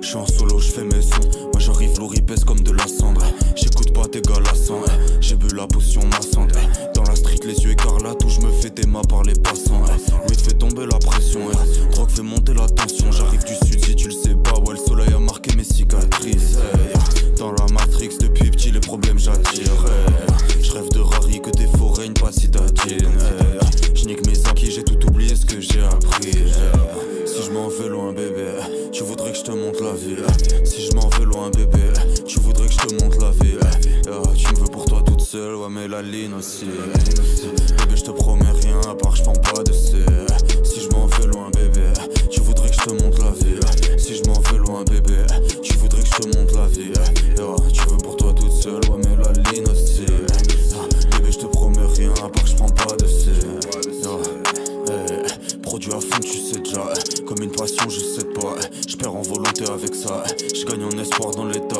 Je suis en solo, je fais mes sons. Moi j'arrive, lourd, il pèse comme de la cendre. J'écoute pas tes gars lassants. J'ai bu la potion maçante. Dans la street, les yeux écarlates, où je me fais des mains par les passants. Oui, fais tomber la pression. Rock fait monter la tension. J'arrive du sud, si tu le sais pas. Ouais, le soleil a marqué mes cicatrices. Dans la Matrix, depuis petit, les problèmes j'attire. Je rêve de Rari, que des forêts, une pas citadine. Je nique mes acquis, j'ai tout oublié ce que j'ai appris. Si je m'en vais loin, bébé, tu voudrais que je te montre la vie. Si je m'en vais loin, bébé, tu voudrais que je te montre la vie. Tu me veux pour toi toute seule, ouais, mais la Lean aussi. Bébé, je te promets rien, à part je prends pas de C. Si je m'en vais loin, bébé, tu voudrais que je te montre la vie. Si je m'en vais loin, bébé, tu voudrais que je te montre la vie. Tu veux pour toi toute seule, ouais, mais la Lean aussi. Bébé, je te promets rien, à part je prends pas de C. Produit à fond, tu sais déjà. Comme une passion, je sais pas. Je perds en volonté avec ça. Je gagne en espoir dans l'état.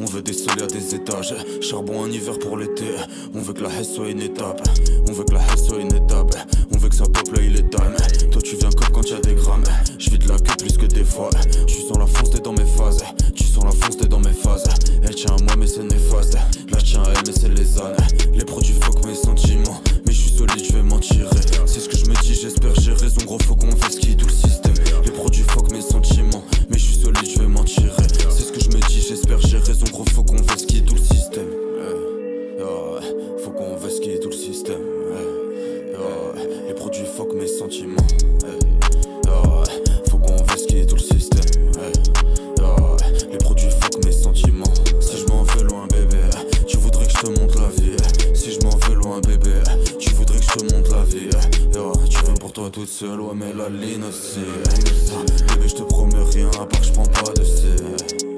On veut des soleils à des étages. Charbon en hiver pour l'été. On veut que la haine soit une étape. On veut que la haine soit une étape. On veut que ça peuple, il est time. Toi, tu viens comme quand y'a des grammes. Je vis de la queue plus que des fois. Tu sens la fonce, t'es dans mes phases. Tu sens la fonce, t'es dans mes phases. Elle tient à moi, mais c'est néfaste. La tient à elle, mais c'est les ânes. Les produits fuck mes sentiments. Mais je suis solide, je vais m'en tirer. C'est ce que je me dis, j'espère j'ai raison. Gros, faut qu'on fasse qui tout le système. Les produits fuck mes sentiments. Mais je suis solide, je vais m'en tirer. C'est ce que je me dis, j'espère j'ai raison. Gros, faut qu'on fasse qui tout le système. Faut qu'on fasse qui tout le système. Les produits fuck mes sentiments. Faut qu'on fasse qui tout le système. Les produits fuck mes sentiments. Si je m'en vais loin, bébé, tu voudrais que je te montre la vie. Si je m'en vais loin, bébé, tu voudrais que je te montre la vie. Tu veux pour toi toute seule, ouais, mais la Lean aussi. Bébé, je te promets rien, à part que je prends pas de C.